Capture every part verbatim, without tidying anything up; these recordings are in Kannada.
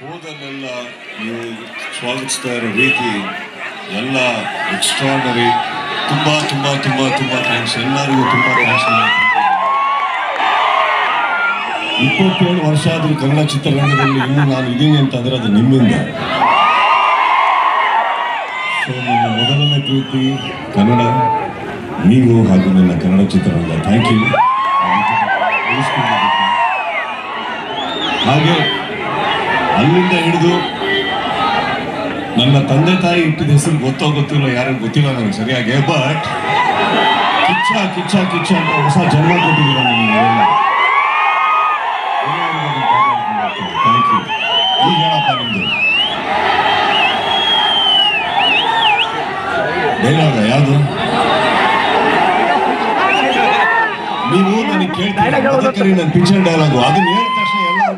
ಹೋದ ಎಲ್ಲ ಸ್ವಾಗತಿಸ್ತಾ ಇರೋ ರೀತಿ ಎಲ್ಲ ಎಕ್ಸ್ಟ್ರಾರ್ಡನರಿ. ತುಂಬ ತುಂಬ ತುಂಬ ತುಂಬ ಥ್ಯಾಂಕ್ಸ್ ಎಲ್ಲರಿಗೂ, ತುಂಬ ಥ್ಯಾಂಕ್ಸ್. ಇಪ್ಪತ್ತೇಳು ವರ್ಷ ಆದರೂ ಕನ್ನಡ ಚಿತ್ರರಂಗದಲ್ಲಿ ಇನ್ನೂ ನಾನು ಇದ್ದೀನಿ ಅಂತಂದರೆ ಅದು ನಿಮ್ಮಿಂದ. ಸೊ ನನ್ನ ಮೊದಲನೇ ಪ್ರೀತಿ ಕನ್ನಡ, ನೀವು ಹಾಗೂ ನನ್ನ ಕನ್ನಡ ಚಿತ್ರರಂಗ. Thank you. ಹಾಗೆ ಅಲ್ಲಿಂದ ಹಿಡಿದು ನನ್ನ ತಂದೆ ತಾಯಿ ಇಟ್ಟಿದ್ದ ಹೆಸರು ಗೊತ್ತೋ ಗೊತ್ತಿಲ್ಲ, ಯಾರಿಗೂ ಗೊತ್ತಿಲ್ಲ ನನಗೆ ಸರಿಯಾಗಿ. ಬಟ್ ಕಿಚ್ಚ ಕಿಚ್ಚ ಕಿಚ್ಚ ಅಂತ ಹೊಸ ಜನ್ಮ ಕೊಟ್ಟಿದ್ದೀರ ನನಗೆ. Thank you. ಈಗ ಏನಪ್ಪ ನಿಮ್ಮದು ಡೈಲಾಗ ಯಾವುದು? ನೀವು ನನಗೆ ಕೇಳ್ತೀರಿ ನನ್ನ ಪಿಕ್ಚರ್ ಡೈಲಾಗು, ಅದನ್ನ ಹೇಳಿದ ತಕ್ಷಣ ಎಲ್ಲರೂ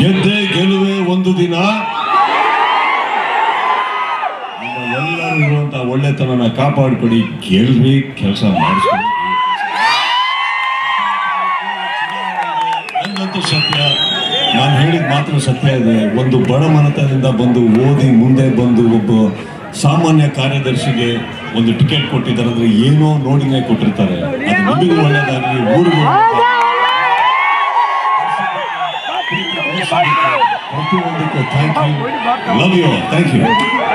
ಗೆದ್ದೆ ಗೆಲುವೆ ಒಂದು ದಿನ. ನಿಮ್ಮ ಎಲ್ಲರೂ ಇರುವಂತ ಒಳ್ಳೆತನನ ಕಾಪಾಡ್ಕೊಡಿ, ಗೆಲ್ರಿ, ಕೆಲಸ ಮಾಡಿಸ್ಕೊಡಿ. ನಂದಂತೂ ಸತ್ಯ, ನಾನು ಹೇಳಿದ ಮಾತ್ರ ಸತ್ಯ ಇದೆ. ಒಂದು ಬಡ ಮನೆತನದಿಂದ ಬಂದು ಓದಿ ಮುಂದೆ ಬಂದು ಒಬ್ಬ ಸಾಮಾನ್ಯ ಕಾರ್ಯದರ್ಶಿಗೆ ಒಂದು ಟಿಕೆಟ್ ಕೊಟ್ಟಿದ್ದಾರೆ ಅಂದ್ರೆ ಏನೋ ನೋಡಿನೇ ಕೊಟ್ಟಿರ್ತಾರೆ. ಅದು ನಮಗೂ ಒಳ್ಳೆಯದಾಗಲಿ, ಊರಿಗೂ ಪ್ರತಿಯೊಂದಕ್ಕೂ thank you, love you, thank you.